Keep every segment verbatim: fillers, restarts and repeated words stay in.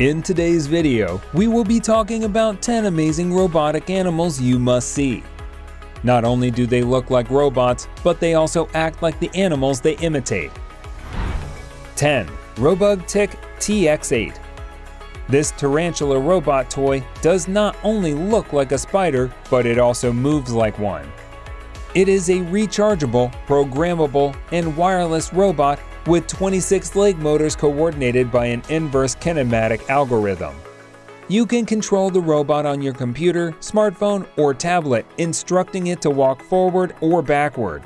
In today's video, we will be talking about ten amazing robotic animals you must see. Not only do they look like robots, but they also act like the animals they imitate. ten. Robugtix T X eight. This tarantula robot toy does not only look like a spider, but it also moves like one. It is a rechargeable, programmable, and wireless robot with twenty-six leg motors coordinated by an inverse kinematic algorithm. You can control the robot on your computer, smartphone, or tablet, instructing it to walk forward or backward.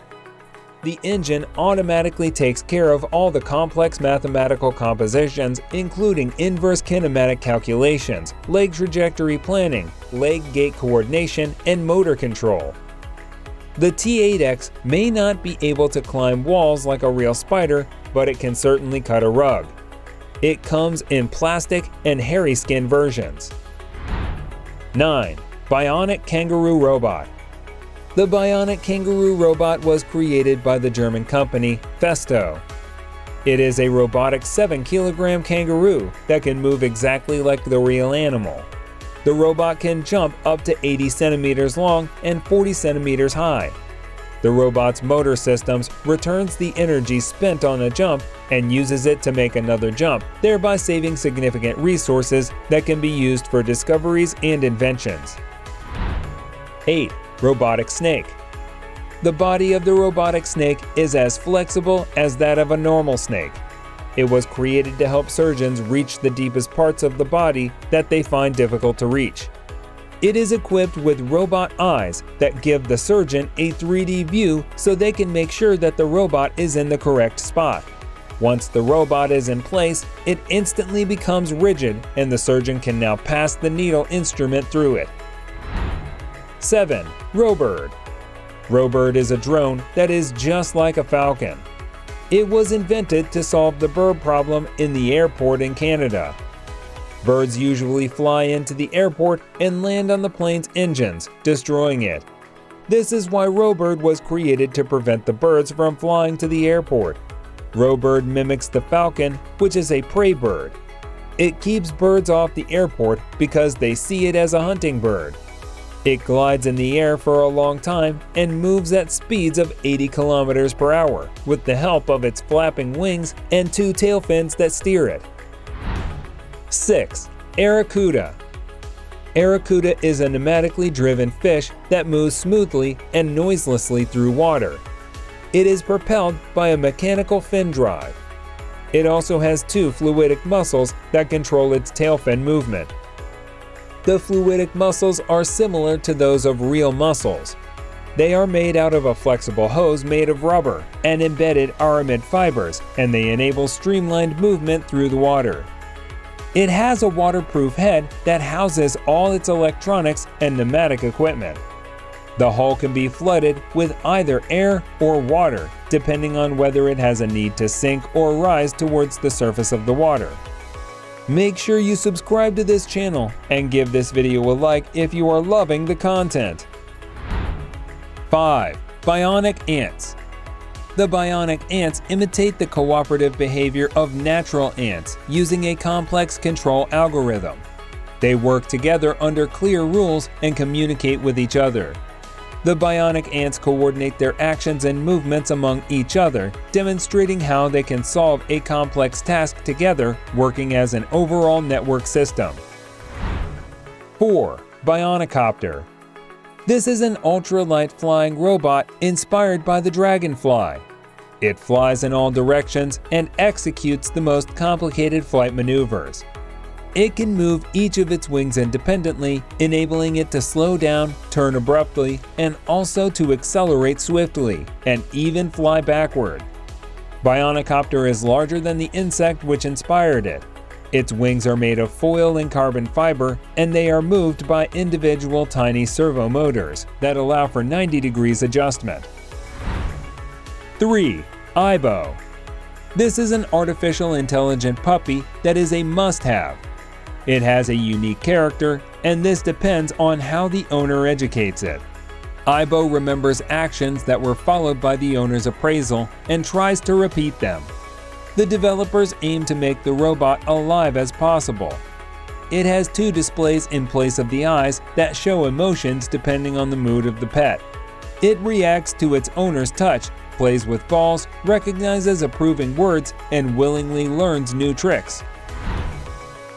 The engine automatically takes care of all the complex mathematical compositions, including inverse kinematic calculations, leg trajectory planning, leg gait coordination, and motor control. The T eight X may not be able to climb walls like a real spider, but it can certainly cut a rug. It comes in plastic and hairy skin versions. nine. Bionic Kangaroo Robot. The Bionic Kangaroo Robot was created by the German company Festo. It is a robotic seven kilogram kangaroo that can move exactly like the real animal. The robot can jump up to eighty centimeters long and forty centimeters high. The robot's motor systems returns the energy spent on a jump and uses it to make another jump, thereby saving significant resources that can be used for discoveries and inventions. eight. Robotic snake. The body of the robotic snake is as flexible as that of a normal snake. It was created to help surgeons reach the deepest parts of the body that they find difficult to reach. It is equipped with robot eyes that give the surgeon a three D view so they can make sure that the robot is in the correct spot. Once the robot is in place, it instantly becomes rigid and the surgeon can now pass the needle instrument through it. seven. Robird. Robird is a drone that is just like a falcon. It was invented to solve the bird problem in the airport in Canada. Birds usually fly into the airport and land on the plane's engines, destroying it. This is why Robird was created to prevent the birds from flying to the airport. Robird mimics the falcon, which is a prey bird. It keeps birds off the airport because they see it as a hunting bird. It glides in the air for a long time and moves at speeds of eighty kilometers per hour with the help of its flapping wings and two tail fins that steer it. six. Airacuda. Airacuda is a pneumatically driven fish that moves smoothly and noiselessly through water. It is propelled by a mechanical fin drive. It also has two fluidic muscles that control its tail fin movement. The fluidic muscles are similar to those of real muscles. They are made out of a flexible hose made of rubber and embedded aramid fibers, and they enable streamlined movement through the water. It has a waterproof head that houses all its electronics and pneumatic equipment. The hull can be flooded with either air or water, depending on whether it has a need to sink or rise towards the surface of the water. Make sure you subscribe to this channel and give this video a like if you are loving the content. five. Bionic Ants. The bionic ants imitate the cooperative behavior of natural ants using a complex control algorithm. They work together under clear rules and communicate with each other. The bionic ants coordinate their actions and movements among each other, demonstrating how they can solve a complex task together, working as an overall network system. four. Bionicopter. This is an ultralight flying robot inspired by the dragonfly. It flies in all directions and executes the most complicated flight maneuvers. It can move each of its wings independently, enabling it to slow down, turn abruptly, and also to accelerate swiftly, and even fly backward. Bionicopter is larger than the insect which inspired it. Its wings are made of foil and carbon fiber, and they are moved by individual tiny servo motors that allow for ninety degrees adjustment. three. AIBO. This is an artificial intelligent puppy that is a must-have. It has a unique character, and this depends on how the owner educates it. AIBO remembers actions that were followed by the owner's appraisal and tries to repeat them. The developers aim to make the robot alive as possible. It has two displays in place of the eyes that show emotions depending on the mood of the pet. It reacts to its owner's touch, plays with balls, recognizes approving words, and willingly learns new tricks.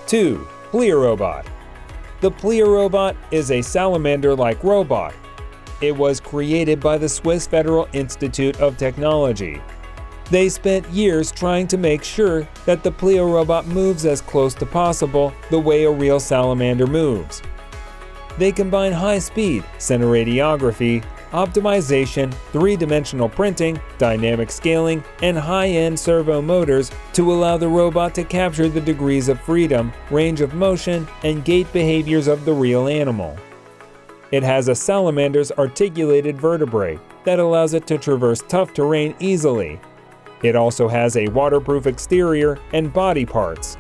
two. Pleurobot. The Pleurobot is a salamander-like robot. It was created by the Swiss Federal Institute of Technology. They spent years trying to make sure that the Pleurobot moves as close to possible the way a real salamander moves. They combine high speed, center radiography, optimization, three-dimensional printing, dynamic scaling, and high-end servo motors to allow the robot to capture the degrees of freedom, range of motion, and gait behaviors of the real animal. It has a salamander's articulated vertebrae that allows it to traverse tough terrain easily. It also has a waterproof exterior and body parts.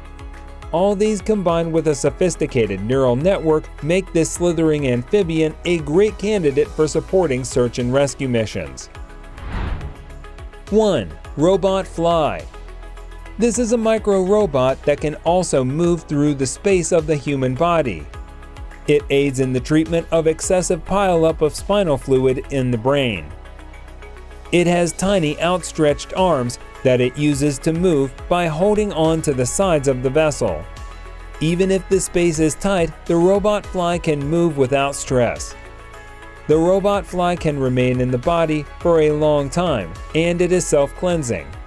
All these combined with a sophisticated neural network make this slithering amphibian a great candidate for supporting search and rescue missions. one. Robot Fly. This is a micro-robot that can also move through the space of the human body. It aids in the treatment of excessive pileup of spinal fluid in the brain. It has tiny outstretched arms that it uses to move by holding on to the sides of the vessel. Even if the space is tight, the robot fly can move without stress. The robot fly can remain in the body for a long time, and it is self-cleansing.